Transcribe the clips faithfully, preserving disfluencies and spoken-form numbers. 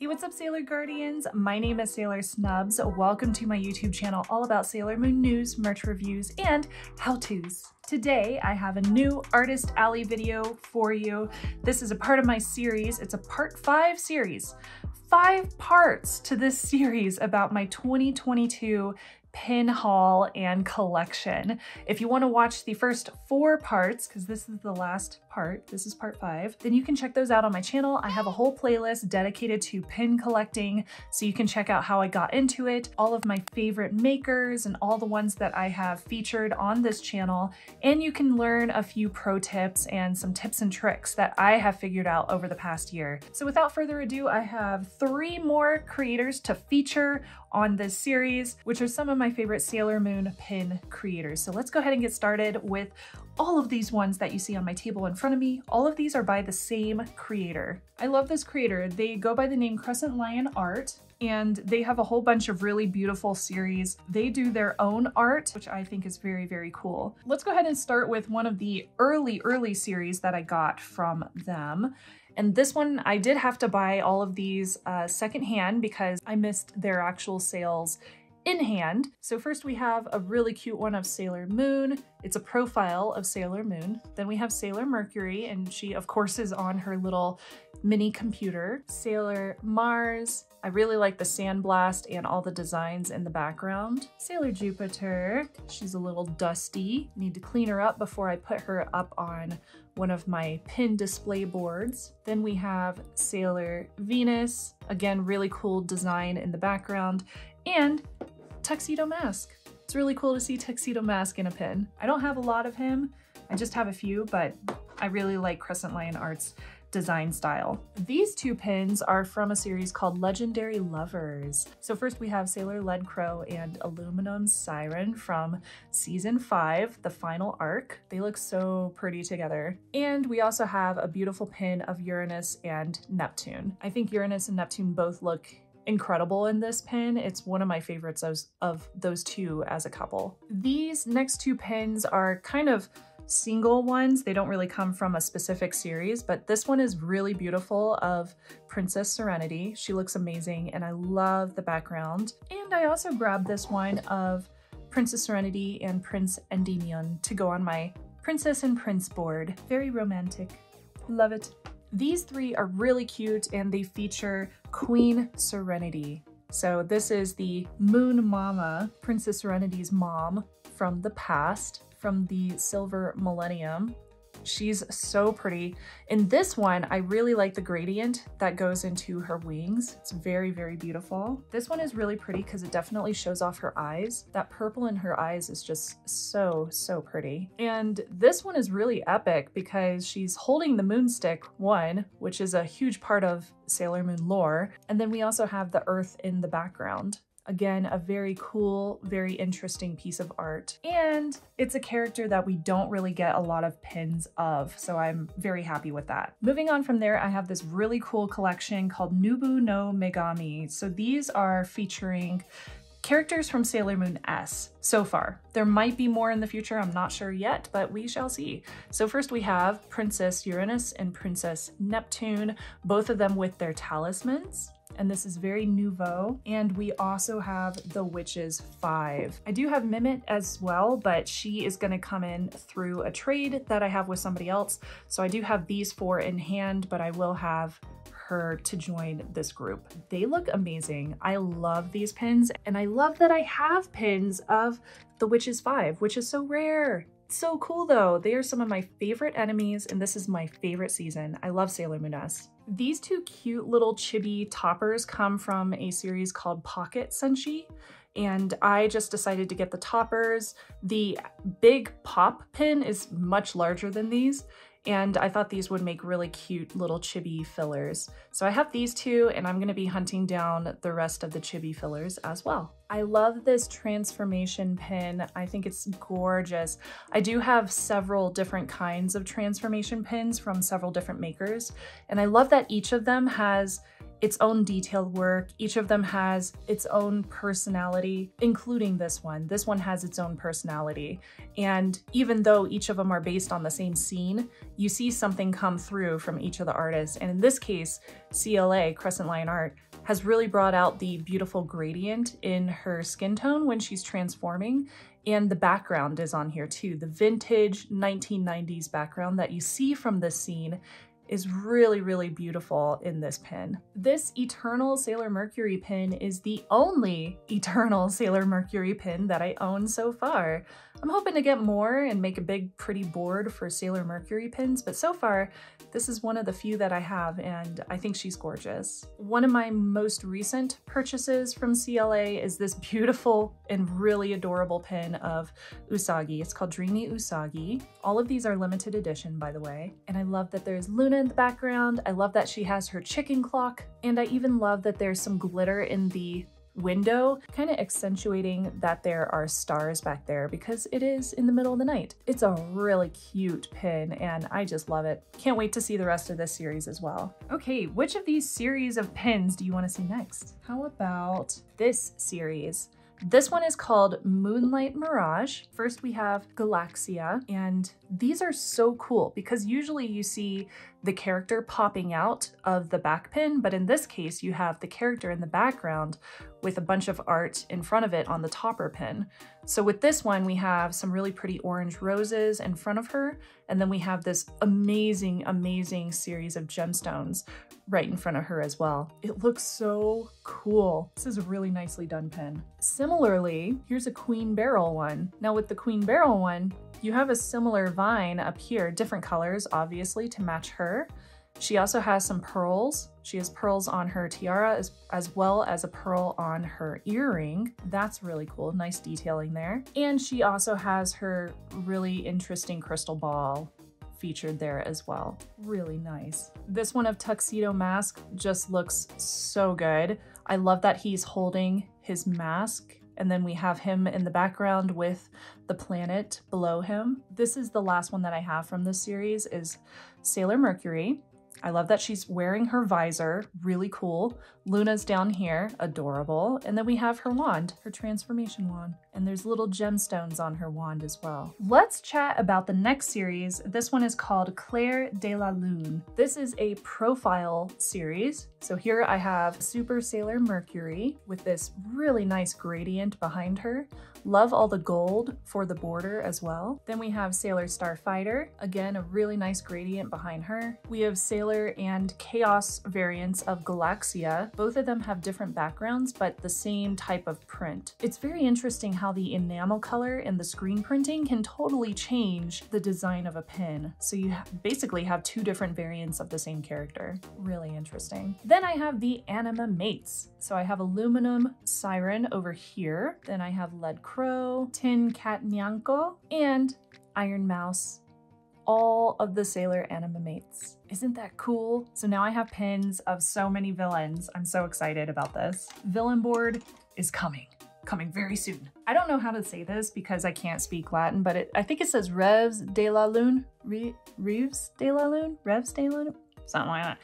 Hey, what's up Sailor Guardians? My name is Sailor Snubs. Welcome to my YouTube channel all about Sailor Moon news, merch reviews, and how-tos. Today I have a new Artist Alley video for you. This is a part of my series. It's a part five series. Five parts to this series about my twenty twenty-two pin haul and collection. If you want to watch the first four parts, because this is the last part, this is part five, then you can check those out on my channel. I have a whole playlist dedicated to pin collecting, so you can check out how I got into it, all of my favorite makers and all the ones that I have featured on this channel, and you can learn a few pro tips and some tips and tricks that I have figured out over the past year. So without further ado, I have three more creators to feature on this series, which are some of my my favorite Sailor Moon pin creators. So let's go ahead and get started with all of these ones that you see on my table in front of me. All of these are by the same creator. I love this creator. They go by the name Crescent Lion Art, and they have a whole bunch of really beautiful series. They do their own art, which I think is very, very cool. Let's go ahead and start with one of the early, early series that I got from them. And this one, I did have to buy all of these uh, secondhand because I missed their actual sales in hand. So first we have a really cute one of Sailor Moon. It's a profile of Sailor Moon. Then we have Sailor Mercury, and she of course is on her little mini computer. Sailor Mars. I really like the sandblast and all the designs in the background. Sailor Jupiter. She's a little dusty. Need to clean her up before I put her up on one of my pin display boards. Then we have Sailor Venus. Again, really cool design in the background. And Tuxedo Mask. It's really cool to see Tuxedo Mask in a pin. I don't have a lot of him, I just have a few, but I really like Crescent Lion Art's design style. These two pins are from a series called Legendary Lovers. So first we have Sailor Lead Crow and Aluminum Siren from season five, the final arc. They look so pretty together. And we also have a beautiful pin of Uranus and Neptune. I think Uranus and Neptune both look incredible in this pin. It's one of my favorites of, of those two as a couple. These next two pins are kind of single ones. They don't really come from a specific series, but this one is really beautiful of Princess Serenity. She looks amazing and I love the background. And I also grabbed this one of Princess Serenity and Prince Endymion to go on my Princess and Prince board. Very romantic. Love it. These three are really cute and they feature Queen Serenity. So this is the Moon Mama, Princess Serenity's mom from the past, from the Silver Millennium. She's so pretty. In this one, I really like the gradient that goes into her wings. It's very, very beautiful. This one is really pretty because it definitely shows off her eyes. That purple in her eyes is just so, so pretty. And this one is really epic because she's holding the Moonstick one, which is a huge part of Sailor Moon lore. And then we also have the Earth in the background. Again, a very cool, very interesting piece of art. And it's a character that we don't really get a lot of pins of, so I'm very happy with that. Moving on from there, I have this really cool collection called Nouveau no Megami. So these are featuring characters from Sailor Moon S so far. There might be more in the future, I'm not sure yet, but we shall see. So first we have Princess Uranus and Princess Neptune, both of them with their talismans. And this is very nouveau. And we also have the Witches five. I do have Mimit as well, but she is gonna come in through a trade that I have with somebody else. So I do have these four in hand, but I will have her to join this group. They look amazing. I love these pins, and I love that I have pins of the Witches five, which is so rare. So cool though. They are some of my favorite enemies, and this is my favorite season. I love Sailor Moon S. These two cute little chibi toppers come from a series called Pocket Senshi, and I just decided to get the toppers. The big pop pin is much larger than these, and I thought these would make really cute little chibi fillers. So I have these two, and I'm gonna be hunting down the rest of the chibi fillers as well. I love this transformation pin. I think it's gorgeous. I do have several different kinds of transformation pins from several different makers, and I love that each of them has its own detail work. Each of them has its own personality, including this one. This one has its own personality. And even though each of them are based on the same scene, you see something come through from each of the artists. And in this case, C L A, Crescent Lion Art, has really brought out the beautiful gradient in her skin tone when she's transforming. And the background is on here too. The vintage nineteen nineties background that you see from this scene is really, really beautiful in this pin. This Eternal Sailor Mercury pin is the only Eternal Sailor Mercury pin that I own so far. I'm hoping to get more and make a big, pretty board for Sailor Mercury pins, but so far, this is one of the few that I have, and I think she's gorgeous. One of my most recent purchases from C L A is this beautiful and really adorable pin of Usagi. It's called Dreamy Usagi. All of these are limited edition, by the way, and I love that there's Luna in the background. I love that she has her chicken clock, and I even love that there's some glitter in the window, kind of accentuating that there are stars back there because it is in the middle of the night. It's a really cute pin and I just love it. Can't wait to see the rest of this series as well. Okay, which of these series of pins do you want to see next? How about this series? This one is called Moonlight Mirage. First we have Galaxia, and these are so cool because usually you see the character popping out of the back pin, but in this case you have the character in the background with a bunch of art in front of it on the topper pin. So with this one we have some really pretty orange roses in front of her, and then we have this amazing, amazing series of gemstones right in front of her as well. It looks so cool. This is a really nicely done pin. Similarly, here's a Queen Barrel one. Now with the Queen Barrel one, you have a similar vine up here, different colors obviously to match her. She also has some pearls. She has pearls on her tiara as, as well as a pearl on her earring. That's really cool, nice detailing there. And she also has her really interesting crystal ball featured there as well. Really nice. This one of Tuxedo Mask just looks so good. I love that he's holding his mask, and then we have him in the background with the planet below him. This is the last one that I have from this series, is Sailor Mercury. I love that she's wearing her visor, really cool. Luna's down here, adorable. And then we have her wand, her transformation wand. And there's little gemstones on her wand as well. Let's chat about the next series. This one is called Clair de la Lune. This is a profile series. So here I have Super Sailor Mercury with this really nice gradient behind her. Love all the gold for the border as well. Then we have Sailor Starfighter. Again, a really nice gradient behind her. We have Sailor and Chaos variants of Galaxia. Both of them have different backgrounds, but the same type of print. It's very interesting how the enamel color and the screen printing can totally change the design of a pin. So you basically have two different variants of the same character. Really interesting. Then I have the Anima Mates. So I have Aluminum Siren over here. Then I have Lead Crow, Crow, Tin Cat Nyanko, and Iron Mouse, all of the Sailor Anima Mates. Isn't that cool? So now I have pins of so many villains. I'm so excited about this. Villain board is coming, coming very soon. I don't know how to say this because I can't speak Latin, but it, I think it says Rêves de la Lune, Re, Rêves de la Lune, Rêves de la Lune, something like that.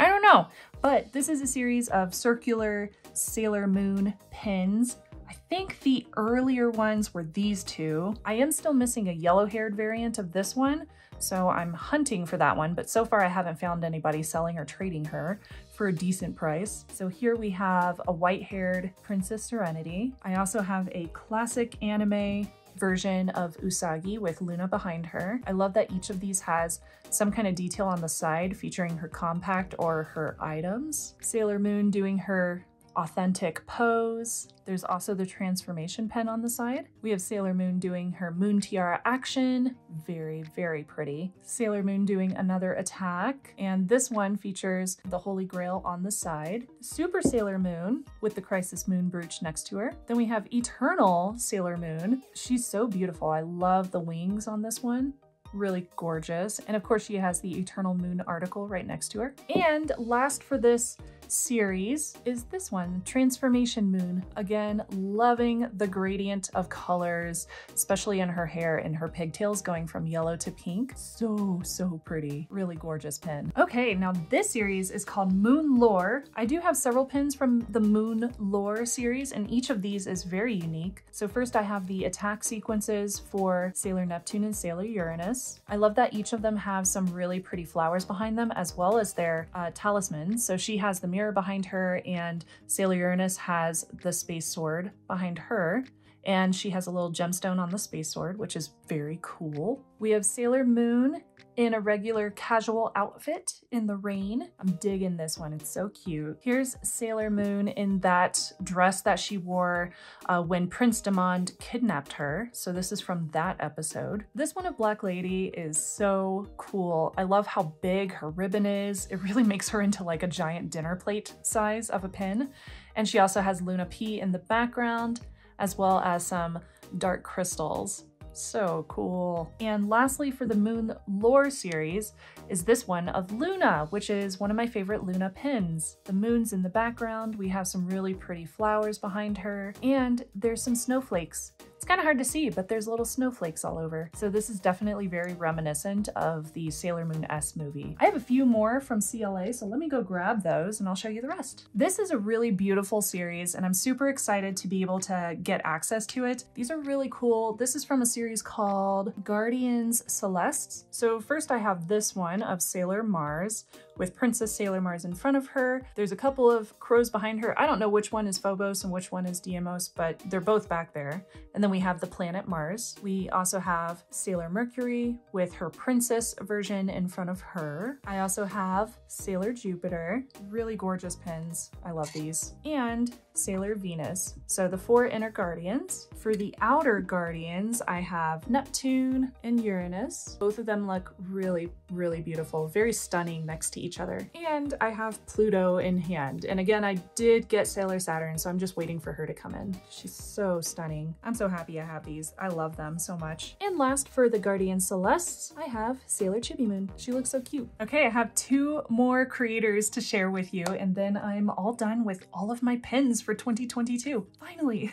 I don't know, but this is a series of circular Sailor Moon pins. I think the earlier ones were these two. I am still missing a yellow-haired variant of this one, so I'm hunting for that one, but so far I haven't found anybody selling or trading her for a decent price. So here we have a white-haired Princess Serenity. I also have a classic anime version of Usagi with Luna behind her. I love that each of these has some kind of detail on the side featuring her compact or her items. Sailor Moon doing her authentic pose. There's also the transformation pen on the side. We have Sailor Moon doing her moon tiara action. Very, very pretty. Sailor Moon doing another attack. And this one features the Holy Grail on the side. Super Sailor Moon with the Crisis Moon brooch next to her. Then we have Eternal Sailor Moon. She's so beautiful. I love the wings on this one. really gorgeous. And of course she has the Eternal Moon article right next to her. And last for this series is this one, Transformation Moon. Again, loving the gradient of colors, especially in her hair and her pigtails going from yellow to pink. So, so pretty. Really gorgeous pin. Okay, now this series is called Moon Lore. I do have several pins from the Moon Lore series, and each of these is very unique. So first I have the attack sequences for Sailor Neptune and Sailor Uranus. I love that each of them have some really pretty flowers behind them, as well as their uh, talismans. So she has the mirror behind her, and Sailor Uranus has the space sword behind her, and she has a little gemstone on the space sword, which is very cool. We have Sailor Moon in a regular casual outfit in the rain. I'm digging this one, it's so cute. Here's Sailor Moon in that dress that she wore uh, when Prince Demond kidnapped her. So this is from that episode. This one of Black Lady is so cool. I love how big her ribbon is. It really makes her into like a giant dinner plate size of a pin. And she also has Luna P in the background, as well as some dark crystals. So cool. And lastly for the Moon Lore series is this one of Luna, which is one of my favorite Luna pins. The moon's in the background, we have some really pretty flowers behind her, and there's some snowflakes. It's kind of hard to see, but there's little snowflakes all over. So this is definitely very reminiscent of the Sailor Moon S movie. I have a few more from C L A, so let me go grab those and I'll show you the rest. This is a really beautiful series and I'm super excited to be able to get access to it. These are really cool. This is from a series called Guardians Celestes. So first I have this one of Sailor Mars, with Princess Sailor Mars in front of her. There's a couple of crows behind her. I don't know which one is Phobos and which one is Deimos, but they're both back there. And then we have the planet Mars. We also have Sailor Mercury with her princess version in front of her. I also have Sailor Jupiter. Really gorgeous pins. I love these. And Sailor Venus. So the four inner guardians. For the outer guardians, I have Neptune and Uranus. Both of them look really, really beautiful. Very stunning next to each each other. And I have Pluto in hand. And again, I did get Sailor Saturn, so I'm just waiting for her to come in. She's so stunning. I'm so happy I have these. I love them so much. And last for the Guardian Celestes, I have Sailor Chibi Moon. She looks so cute. Okay, I have two more creators to share with you, and then I'm all done with all of my pins for twenty twenty-two. Finally.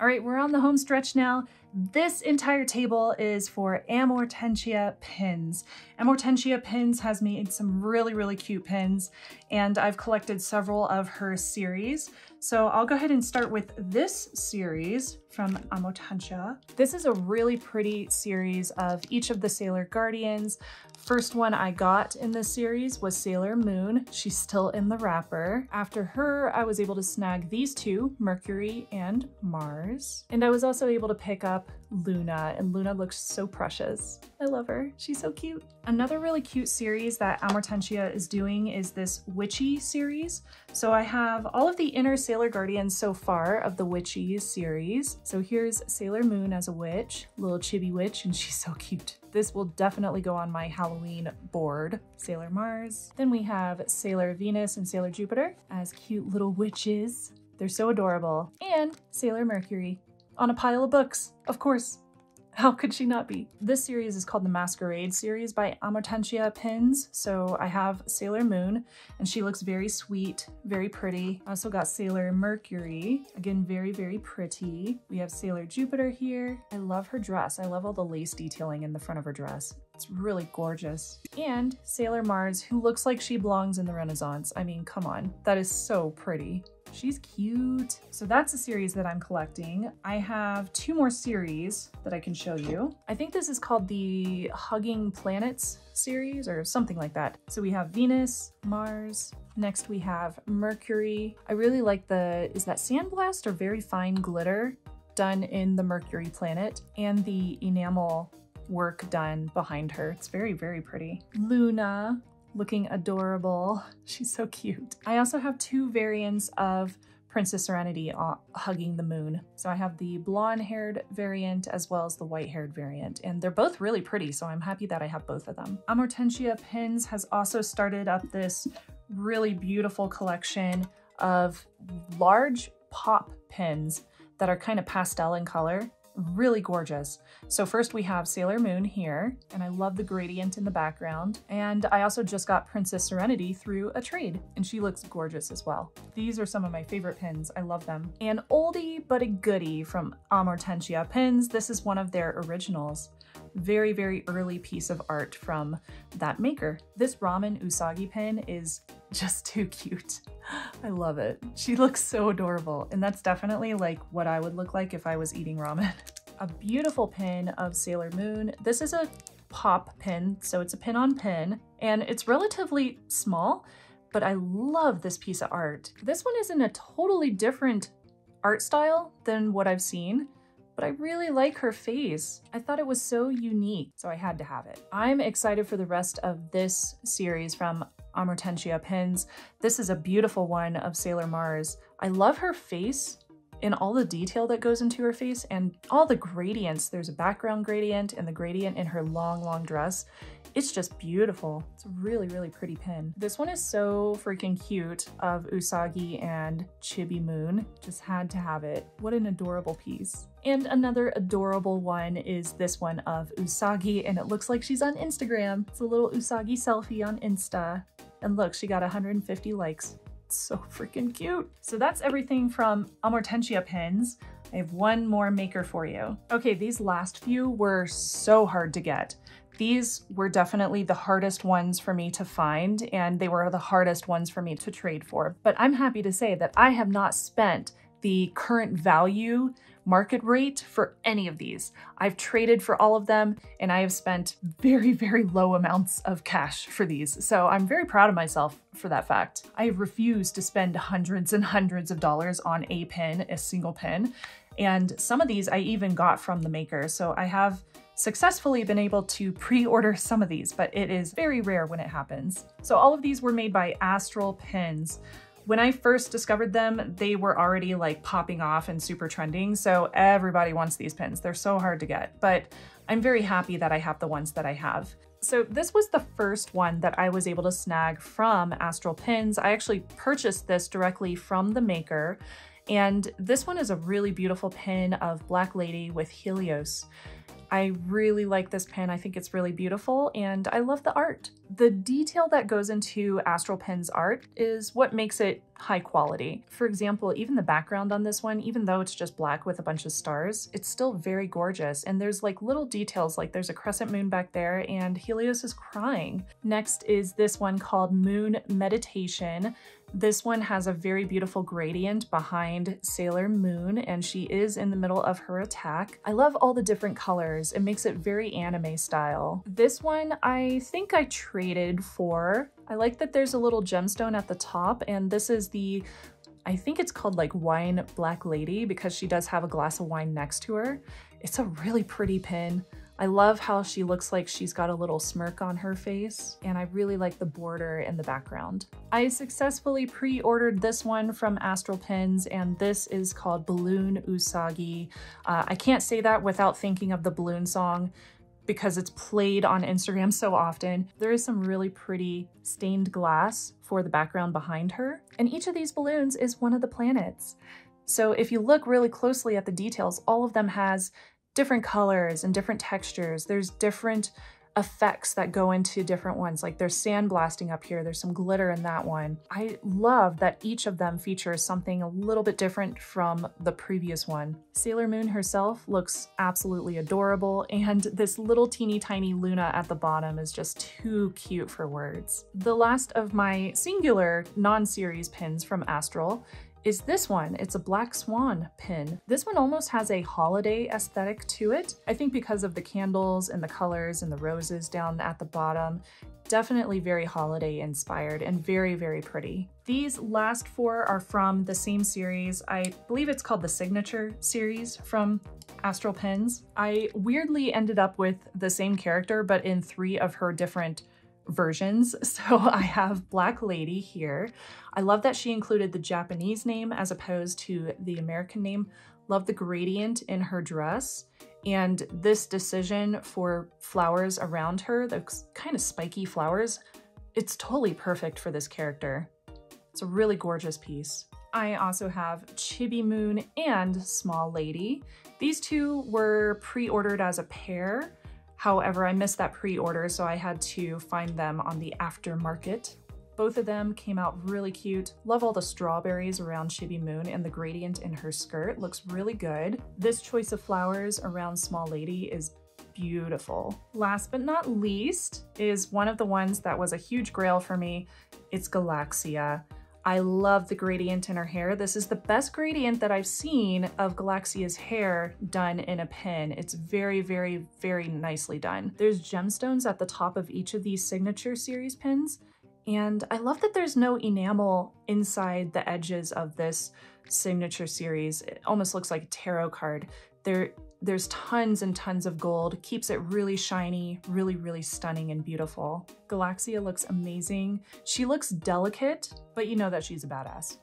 All right, we're on the home stretch now. This entire table is for Amortentia pins. Amortentia pins has made some really, really cute pins, and I've collected several of her series. So I'll go ahead and start with this series from Amortentia. This is a really pretty series of each of the Sailor Guardians. First one I got in this series was Sailor Moon. She's still in the wrapper. After her, I was able to snag these two, Mercury and Mars. And I was also able to pick up Luna, and Luna looks so precious. I love her. She's so cute. Another really cute series that Amortentia is doing is this Witchy series. So I have all of the inner Sailor Guardians so far of the Witchy series. So here's Sailor Moon as a witch, little chibi witch, and she's so cute. This will definitely go on my Halloween board. Sailor Mars. Then we have Sailor Venus and Sailor Jupiter as cute little witches. They're so adorable. And Sailor Mercury on a pile of books, of course. How could she not be? This series is called the Masquerade series by Amortentia Pins. So I have Sailor Moon, and she looks very sweet, very pretty. I also got Sailor Mercury, again, very, very pretty. We have Sailor Jupiter here. I love her dress. I love all the lace detailing in the front of her dress. It's really gorgeous. And Sailor Mars, who looks like she belongs in the Renaissance. I mean, come on, that is so pretty. She's cute. So that's a series that I'm collecting. I have two more series that I can show you. I think this is called the Hugging Planets series or something like that. So we have Venus, Mars. Next we have Mercury. I really like the, is that sandblast or very fine glitter done in the Mercury planet, and the enamel work done behind her. It's very, very pretty. Luna, looking adorable. She's so cute. I also have two variants of Princess Serenity uh, hugging the moon. So I have the blonde-haired variant as well as the white-haired variant, and they're both really pretty, so I'm happy that I have both of them. Amortentia Pins has also started up this really beautiful collection of large pop pins that are kind of pastel in color. really gorgeous. So first we have Sailor Moon here, and I love the gradient in the background. And I also just got Princess Serenity through a trade, and she looks gorgeous as well. These are some of my favorite pins. I love them. An oldie but a goodie from Amortentiapins. This is one of their originals. Very, very early piece of art from that maker. This Ramen Usagi pin is just too cute. I love it. She looks so adorable. And that's definitely like what I would look like if I was eating ramen. A beautiful pin of Sailor Moon. This is a pop pin, so it's a pin on pin, and it's relatively small, but I love this piece of art. This one is in a totally different art style than what I've seen, but I really like her face. I thought it was so unique, so I had to have it. I'm excited for the rest of this series from Amortentiapins. This is a beautiful one of Sailor Mars. I love her face and all the detail that goes into her face and all the gradients. There's a background gradient and the gradient in her long, long dress. It's just beautiful. It's a really, really pretty pin. This one is so freaking cute of Usagi and Chibi Moon. Just had to have it. What an adorable piece. And another adorable one is this one of Usagi, and it looks like she's on Instagram. It's a little Usagi selfie on Insta. And look, she got one hundred fifty likes. It's so freaking cute. So that's everything from Amortentiapins. I have one more maker for you. Okay, these last few were so hard to get. These were definitely the hardest ones for me to find, and they were the hardest ones for me to trade for. But I'm happy to say that I have not spent the current value market rate for any of these. I've traded for all of them, and I have spent very, very low amounts of cash for these. So I'm very proud of myself for that fact. I have refused to spend hundreds and hundreds of dollars on a pin, a single pin. And some of these I even got from the maker. So I have successfully been able to pre-order some of these, but it is very rare when it happens. So all of these were made by Astral Pins. When I first discovered them, they were already like popping off and super trending. So everybody wants these pins. They're so hard to get, but I'm very happy that I have the ones that I have. So this was the first one that I was able to snag from Astral Pins. I actually purchased this directly from the maker. And this one is a really beautiful pin of Black Lady with Helios. I really like this pin. I think it's really beautiful, and I love the art. The detail that goes into Astral Pins art is what makes it high quality. For example, even the background on this one, even though it's just black with a bunch of stars, it's still very gorgeous. And there's like little details, like there's a crescent moon back there and Helios is crying. Next is this one called Moon Meditation. This one has a very beautiful gradient behind Sailor Moon, and she is in the middle of her attack. I love all the different colors. It makes it very anime style. This one I think I traded for. I like that there's a little gemstone at the top, and this is the, I think it's called like Wine Black Lady, because she does have a glass of wine next to her. It's a really pretty pin. I love how she looks like she's got a little smirk on her face, and I really like the border in the background. I successfully pre-ordered this one from Astral Pins, and this is called Balloon Usagi. Uh, I can't say that without thinking of the balloon song, because it's played on Instagram so often. There is some really pretty stained glass for the background behind her, and each of these balloons is one of the planets. So if you look really closely at the details, all of them has different colors and different textures. There's different effects that go into different ones. Like there's sandblasting up here. There's some glitter in that one. I love that each of them features something a little bit different from the previous one. Sailor Moon herself looks absolutely adorable, and this little teeny tiny Luna at the bottom is just too cute for words. The last of my singular non-series pins from Astral is this one. It's a Black Swan pin. This one almost has a holiday aesthetic to it. I think because of the candles and the colors and the roses down at the bottom, definitely very holiday inspired and very, very pretty. These last four are from the same series. I believe it's called the Signature series from Astral Pins. I weirdly ended up with the same character, but in three of her different versions. So I have Black Lady here. I love that she included the Japanese name as opposed to the American name. Love the gradient in her dress, and this decision for flowers around her, those kind of spiky flowers. It's totally perfect for this character. It's a really gorgeous piece. I also have Chibi Moon and Small Lady. These two were pre-ordered as a pair. However, I missed that pre-order, so I had to find them on the aftermarket. Both of them came out really cute. Love all the strawberries around Chibi Moon, and the gradient in her skirt looks really good. This choice of flowers around Small Lady is beautiful. Last but not least is one of the ones that was a huge grail for me. It's Galaxia. I love the gradient in her hair. This is the best gradient that I've seen of Galaxia's hair done in a pin. It's very, very, very nicely done. There's gemstones at the top of each of these Signature series pins, and I love that there's no enamel inside the edges of this Signature series. It almost looks like a tarot card. There, there's tons and tons of gold. Keeps it really shiny, really, really stunning and beautiful. Galaxia looks amazing. She looks delicate, but you know that she's a badass.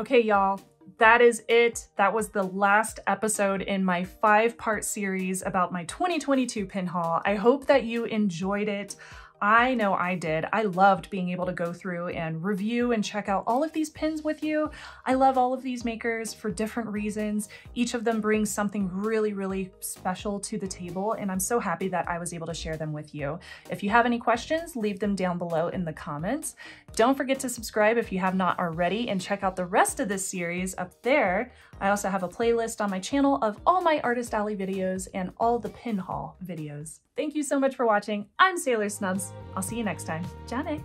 Okay, y'all, that is it. That was the last episode in my five-part series about my twenty twenty-two pin haul. I hope that you enjoyed it. I know I did. I loved being able to go through and review and check out all of these pins with you. I love all of these makers for different reasons. Each of them brings something really, really special to the table, and I'm so happy that I was able to share them with you. If you have any questions, leave them down below in the comments. Don't forget to subscribe if you have not already, and check out the rest of this series up there. I also have a playlist on my channel of all my Artist Alley videos and all the pin haul videos. Thank you so much for watching. I'm Sailor Snubs. I'll see you next time. Janet.